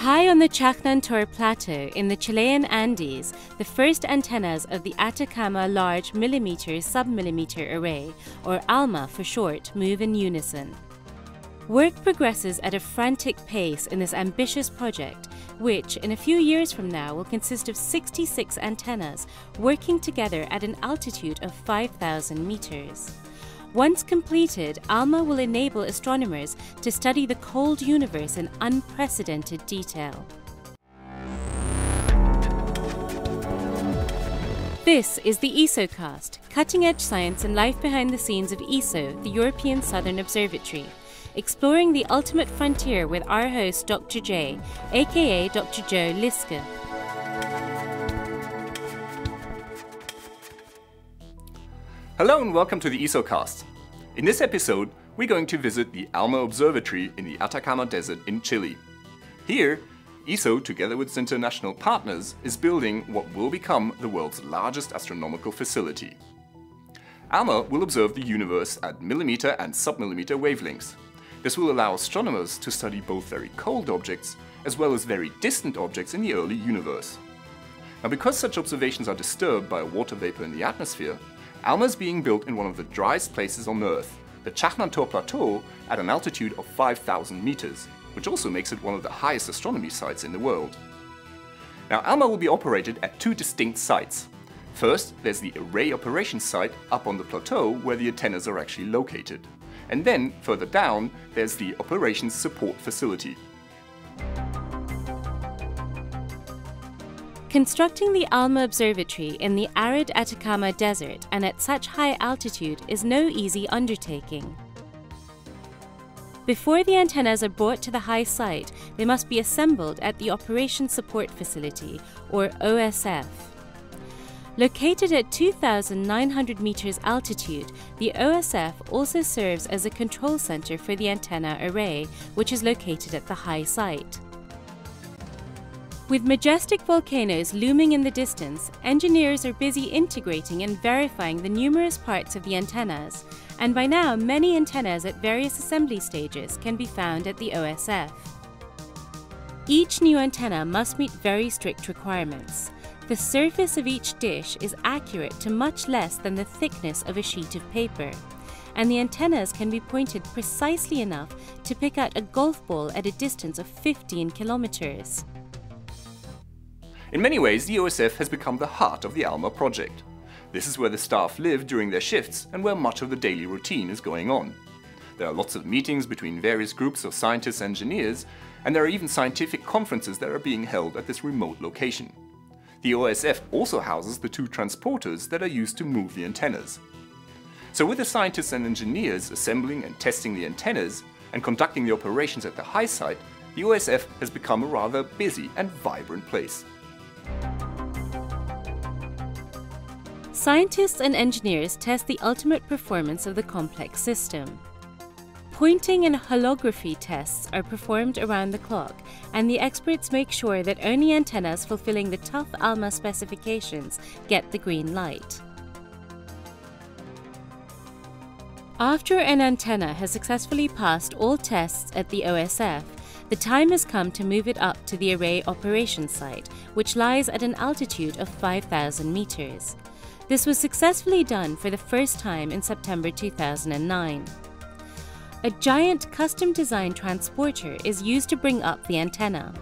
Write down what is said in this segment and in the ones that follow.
High on the Chajnantor Plateau in the Chilean Andes, the first antennas of the Atacama Large Millimeter Submillimeter Array, or ALMA for short, move in unison. Work progresses at a frantic pace in this ambitious project, which in a few years from now will consist of 66 antennas working together at an altitude of 5,000 meters. Once completed, ALMA will enable astronomers to study the cold universe in unprecedented detail. This is the ESOcast, cutting-edge science and life behind the scenes of ESO, the European Southern Observatory, exploring the ultimate frontier with our host Dr. J, aka Dr. Joe Liske. Hello and welcome to the ESOcast. In this episode, we're going to visit the ALMA Observatory in the Atacama Desert in Chile. Here, ESO, together with its international partners, is building what will become the world's largest astronomical facility. ALMA will observe the universe at millimeter and submillimeter wavelengths. This will allow astronomers to study both very cold objects as well as very distant objects in the early universe. Now, because such observations are disturbed by water vapor in the atmosphere, ALMA is being built in one of the driest places on Earth, the Chajnantor Plateau, at an altitude of 5,000 meters, which also makes it one of the highest astronomy sites in the world. Now, ALMA will be operated at two distinct sites. First, there's the Array Operations Site up on the plateau where the antennas are actually located. And then, further down, there's the Operations Support Facility. Constructing the ALMA Observatory in the arid Atacama Desert and at such high altitude is no easy undertaking. Before the antennas are brought to the high site, they must be assembled at the Operations Support Facility, or OSF. Located at 2,900 meters altitude, the OSF also serves as a control center for the antenna array, which is located at the high site. With majestic volcanoes looming in the distance, engineers are busy integrating and verifying the numerous parts of the antennas, and by now many antennas at various assembly stages can be found at the OSF. Each new antenna must meet very strict requirements. The surface of each dish is accurate to much less than the thickness of a sheet of paper, and the antennas can be pointed precisely enough to pick out a golf ball at a distance of 15 kilometers. In many ways, the OSF has become the heart of the ALMA project. This is where the staff live during their shifts and where much of the daily routine is going on. There are lots of meetings between various groups of scientists and engineers, and there are even scientific conferences that are being held at this remote location. The OSF also houses the two transporters that are used to move the antennas. So with the scientists and engineers assembling and testing the antennas and conducting the operations at the high site, the OSF has become a rather busy and vibrant place. Scientists and engineers test the ultimate performance of the complex system. Pointing and holography tests are performed around the clock, and the experts make sure that only antennas fulfilling the tough ALMA specifications get the green light. After an antenna has successfully passed all tests at the OSF, the time has come to move it up to the Array Operations Site, which lies at an altitude of 5,000 meters. This was successfully done for the first time in September 2009. A giant custom-designed transporter is used to bring up the antenna.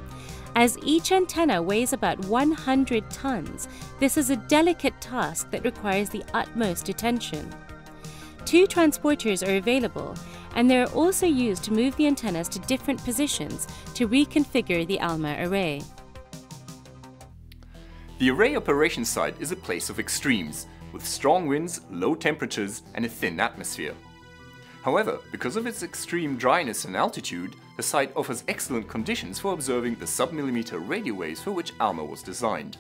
As each antenna weighs about 100 tons, this is a delicate task that requires the utmost attention. Two transporters are available, and they are also used to move the antennas to different positions to reconfigure the ALMA array. The Array Operations Site is a place of extremes, with strong winds, low temperatures, and a thin atmosphere. However, because of its extreme dryness and altitude, the site offers excellent conditions for observing the submillimeter radio waves for which ALMA was designed.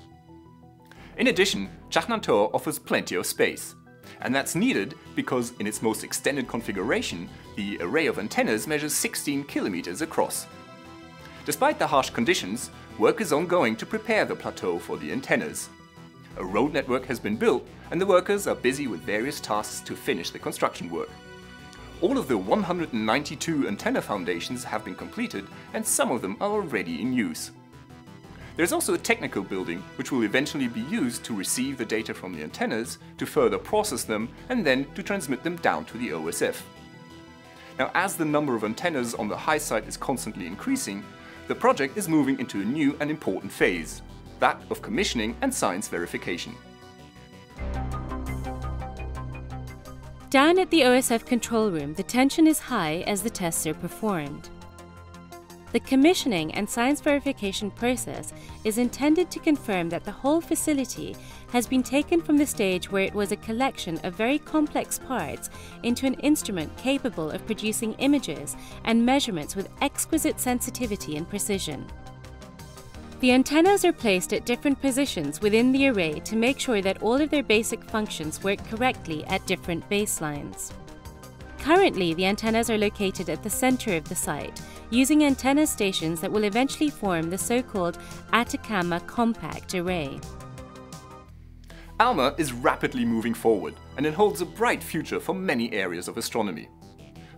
In addition, Chajnantor offers plenty of space. And that's needed because, in its most extended configuration, the array of antennas measures 16 kilometers across. Despite the harsh conditions, work is ongoing to prepare the plateau for the antennas. A road network has been built, and the workers are busy with various tasks to finish the construction work. All of the 192 antenna foundations have been completed, and some of them are already in use. There's also a technical building, which will eventually be used to receive the data from the antennas, to further process them, and then to transmit them down to the OSF. Now, as the number of antennas on the high side is constantly increasing, the project is moving into a new and important phase, that of commissioning and science verification. Down at the OSF control room, the tension is high as the tests are performed. The commissioning and science verification process is intended to confirm that the whole facility has been taken from the stage where it was a collection of very complex parts into an instrument capable of producing images and measurements with exquisite sensitivity and precision. The antennas are placed at different positions within the array to make sure that all of their basic functions work correctly at different baselines. Currently, the antennas are located at the center of the site, using antenna stations that will eventually form the so-called Atacama compact array. ALMA is rapidly moving forward, and it holds a bright future for many areas of astronomy.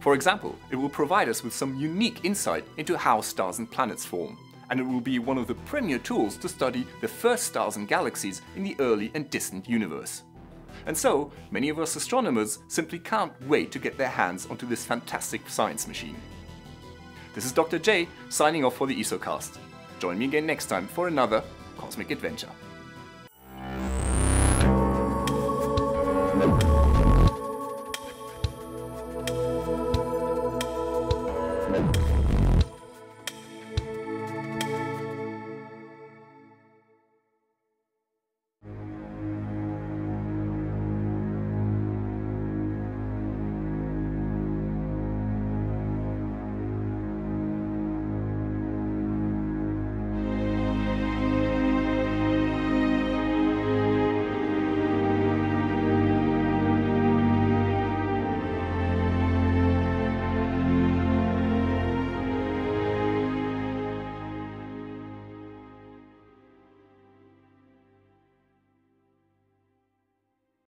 For example, it will provide us with some unique insight into how stars and planets form, and it will be one of the premier tools to study the first stars and galaxies in the early and distant universe. And so, many of us astronomers simply can't wait to get their hands onto this fantastic science machine. This is Dr. J signing off for the ESOcast. Join me again next time for another cosmic adventure.